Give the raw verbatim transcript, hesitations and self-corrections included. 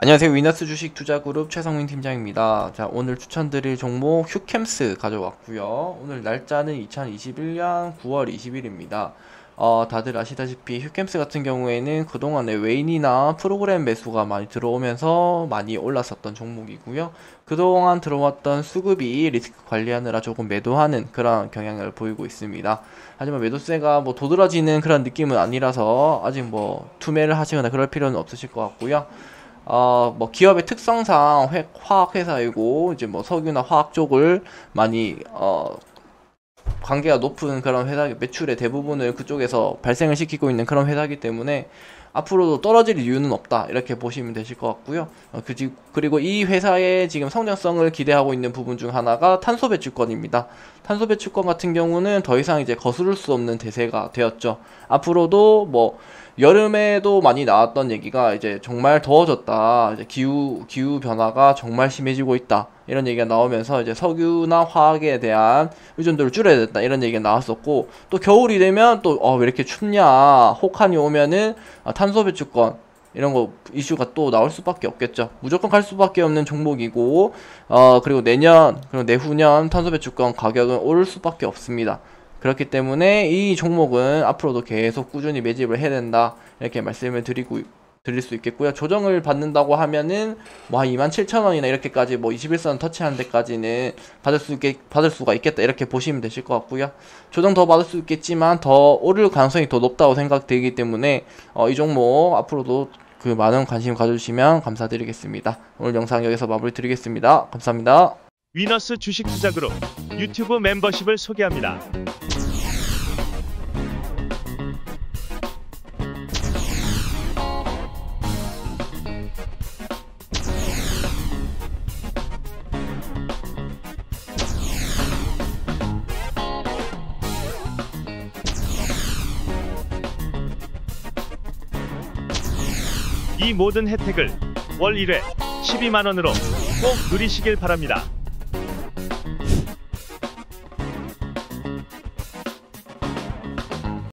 안녕하세요. 위너스 주식 투자그룹 최성민 팀장입니다. 자, 오늘 추천드릴 종목 휴캠스 가져왔고요. 오늘 날짜는 이천이십일년 구월 이십일입니다. 어, 다들 아시다시피 휴캠스 같은 경우에는 그동안에 외인이나 프로그램 매수가 많이 들어오면서 많이 올랐었던 종목이고요. 그동안 들어왔던 수급이 리스크 관리하느라 조금 매도하는 그런 경향을 보이고 있습니다. 하지만 매도세가 뭐 도드라지는 그런 느낌은 아니라서 아직 뭐 투매를 하시거나 그럴 필요는 없으실 것 같고요. 어, 뭐, 기업의 특성상 회, 화학회사이고, 이제 뭐, 석유나 화학 쪽을 많이, 어, 관계가 높은 그런 회사, 매출의 대부분을 그쪽에서 발생을 시키고 있는 그런 회사이기 때문에, 앞으로도 떨어질 이유는 없다. 이렇게 보시면 되실 것 같고요. 어, 그, 그리고 이 회사의 지금 성장성을 기대하고 있는 부분 중 하나가 탄소배출권입니다. 탄소배출권 같은 경우는 더 이상 이제 거스를 수 없는 대세가 되었죠. 앞으로도 뭐, 여름에도 많이 나왔던 얘기가 이제 정말 더워졌다. 이제 기후, 기후 변화가 정말 심해지고 있다. 이런 얘기가 나오면서 이제 석유나 화학에 대한 의존도를 줄여야 된다. 이런 얘기가 나왔었고, 또 겨울이 되면 또, 어, 왜 이렇게 춥냐. 혹한이 오면은 아, 탄소배출권. 이런 거 이슈가 또 나올 수밖에 없겠죠. 무조건 갈 수밖에 없는 종목이고, 어, 그리고 내년, 그리고 내후년 탄소배출권 가격은 오를 수밖에 없습니다. 그렇기 때문에 이 종목은 앞으로도 계속 꾸준히 매집을 해야 된다. 이렇게 말씀을 드리고, 드릴 수 있겠고요. 조정을 받는다고 하면은, 뭐, 한 이만 칠천 원이나 이렇게까지, 뭐, 이십일선 터치하는 데까지는 받을 수 있게, 받을 수가 있겠다. 이렇게 보시면 되실 것 같고요. 조정 더 받을 수 있겠지만, 더 오를 가능성이 더 높다고 생각되기 때문에, 어, 이 종목 앞으로도 그 많은 관심 가져주시면 감사드리겠습니다. 오늘 영상 여기서 마무리 드리겠습니다. 감사합니다. 위너스 주식투자그룹 유튜브 멤버십을 소개합니다. 이 모든 혜택을 월 일회 십이만 원으로 꼭 누리시길 바랍니다.